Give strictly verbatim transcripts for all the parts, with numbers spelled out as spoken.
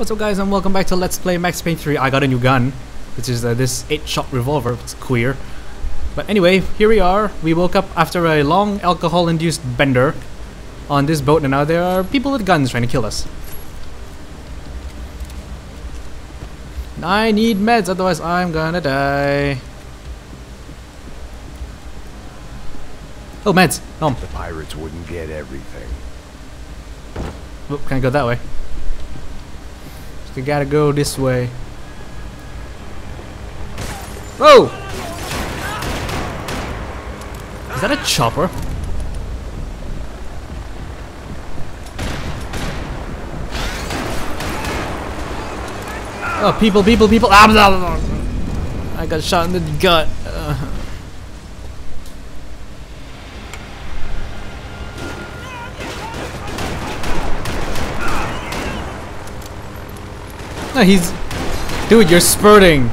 What's up guys, and welcome back to Let's Play Max Payne three. I got a new gun, which is uh, this eight shot revolver. It's queer. But anyway, here we are. We woke up after a long alcohol-induced bender on this boat, and now there are people with guns trying to kill us. And I need meds, otherwise I'm gonna die. Oh, meds! Oh. The pirates wouldn't get everything. Oop, can't go that way. We gotta go this way. Whoa! Is that a chopper? Oh, people, people, people! I got shot in the gut. Uh. No, he's... Dude, you're spurting!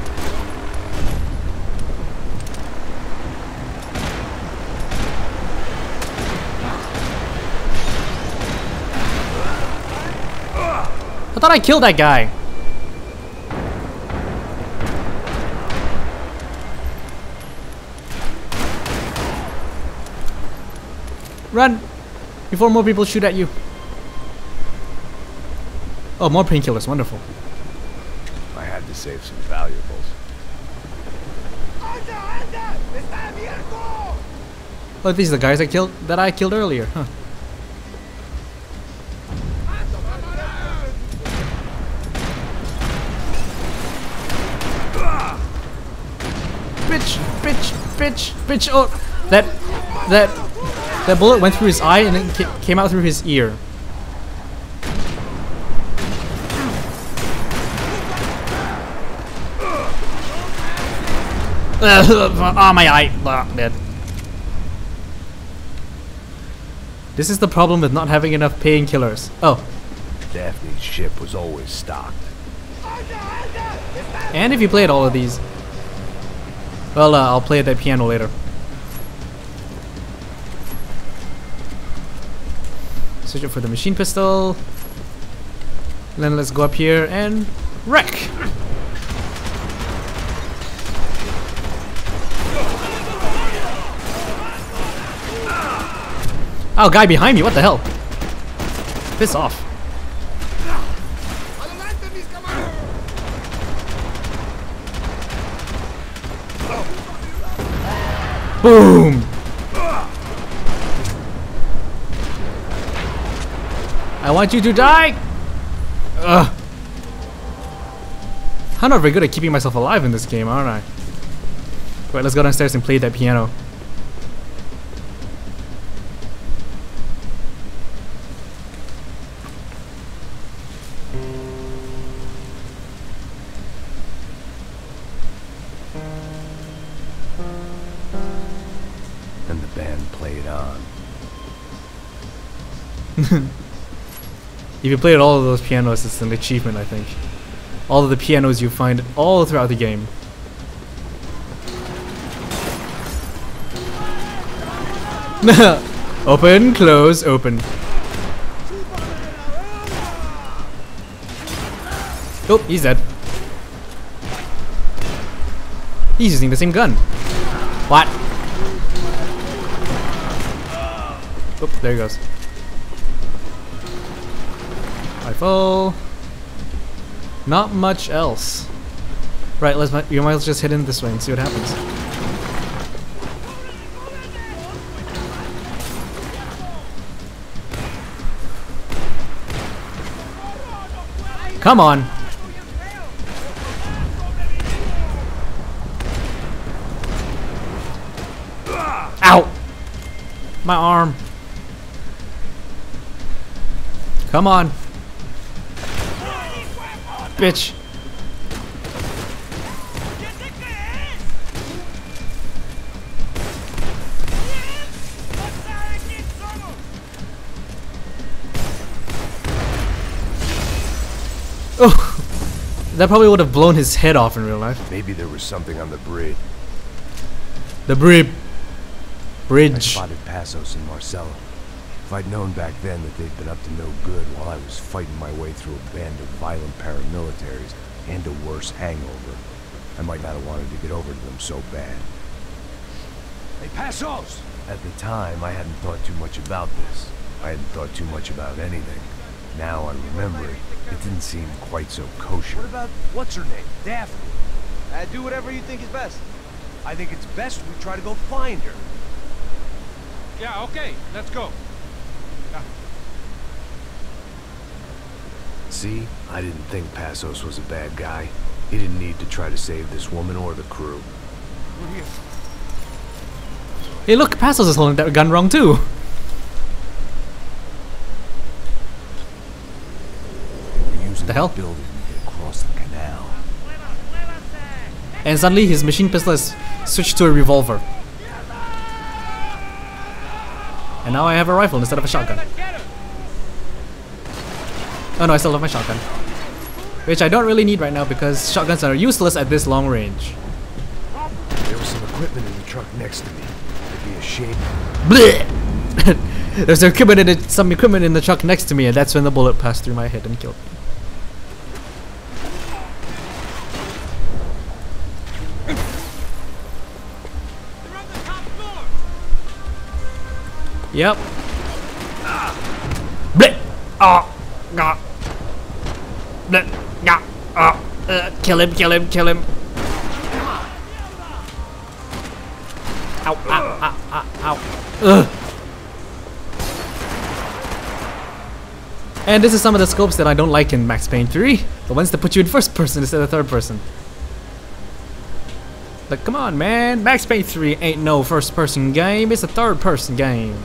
I thought I killed that guy! Run! Before more people shoot at you. Oh, more painkillers, wonderful. I had to save some valuables. Oh, these are the guys I killed that I killed earlier, huh? Bitch, bitch, bitch, bitch! Oh, that, that, that bullet went through his eye and it ca came out through his ear. Oh my eye! Oh, dead. This is the problem with not having enough painkillers. Oh. Daphne's ship was always stocked. And if you played all of these, well, uh, I'll play at that piano later. Search up for the machine pistol. Then let's go up here and wreck. Oh, guy behind me, what the hell? Piss off. Boom! I want you to die! Ugh. I'm not very good at keeping myself alive in this game, aren't I? Right, let's go downstairs and play that piano. And the band played on. If you played all of those pianos, it's an achievement, I think. All of the pianos you find all throughout the game. Open, close, open. Oh, he's dead. He's using the same gun. What? Oh, there he goes. Rifle. Not much else. Right, let's might, you might as well just hit in this way and see what happens. Come on. Ow! My arm. Come on. Bitch. Oh. That probably would have blown his head off in real life. Maybe there was something on the bridge. The bridge. Bridge. I spotted Passos and Marcelo. If I'd known back then that they'd been up to no good while I was fighting my way through a band of violent paramilitaries and a worse hangover, I might not have wanted to get over to them so bad. Hey, Passos! At the time, I hadn't thought too much about this. I hadn't thought too much about anything. Now I remember it, it didn't seem quite so kosher. What about, what's her name? Daphne? Uh, do whatever you think is best. I think it's best we try to go find her. Yeah, okay, let's go. Yeah. See, I didn't think Passos was a bad guy. He didn't need to try to save this woman or the crew. Hey look, Passos is holding that gun wrong too. The hell? Building across the canal. And suddenly his machine pistol has switched to a revolver. And now I have a rifle instead of a shotgun. Oh no, I still have my shotgun. Which I don't really need right now because shotguns are useless at this long range. There was some equipment in the truck next to me. It'd be a shame. Bleh! There's equipment in it, some equipment in the truck next to me, and that's when the bullet passed through my head and killed me. Yep. Kill him, kill him, kill him. Ow, ow, ow, ow, ow. Ugh. And this is some of the scopes that I don't like in Max Payne three. The ones that put you in first person instead of third person. Like, come on, man. Max Payne three ain't no first person game, it's a third person game.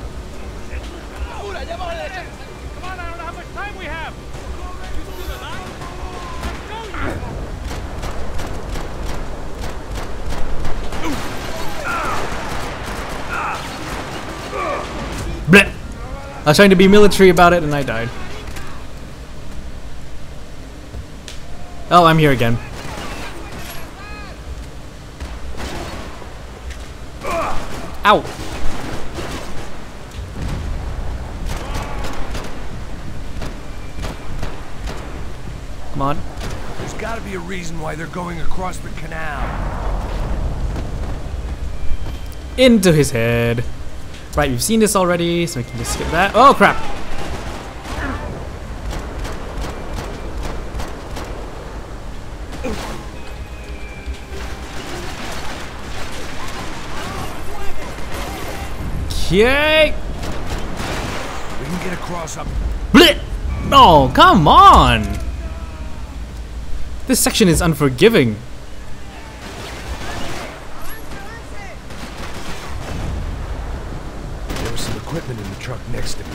I was trying to be military about it and I died. Oh, I'm here again. Ow! Come on. There's gotta be a reason why they're going across the canal. Into his head. Right, we've seen this already, so we can just skip that. Oh crap! Okay. We can get across up. Blit! Oh, come on! This section is unforgiving. Equipment in the truck next to me.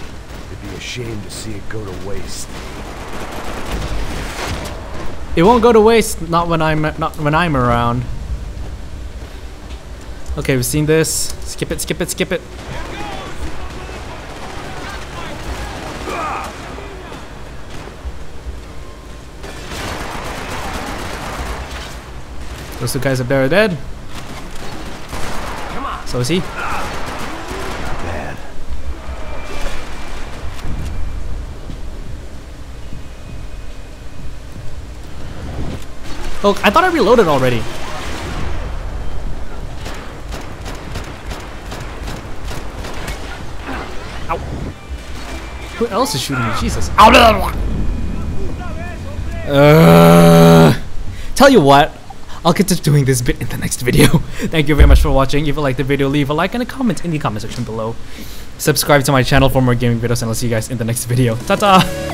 It'd be a shame to see it go to waste. It won't go to waste, not when I'm not when I'm around. Okay, we've seen this. Skip it, skip it, skip it. Those two guys up there are dead. Come on. So is he? Oh, I thought I reloaded already. Ow. Who else is shooting me? Jesus. Uh, tell you what, I'll continue doing this bit in the next video. Thank you very much for watching. If you liked the video, leave a like and a comment in the comment section below. Subscribe to my channel for more gaming videos, and I'll see you guys in the next video. Ta-ta!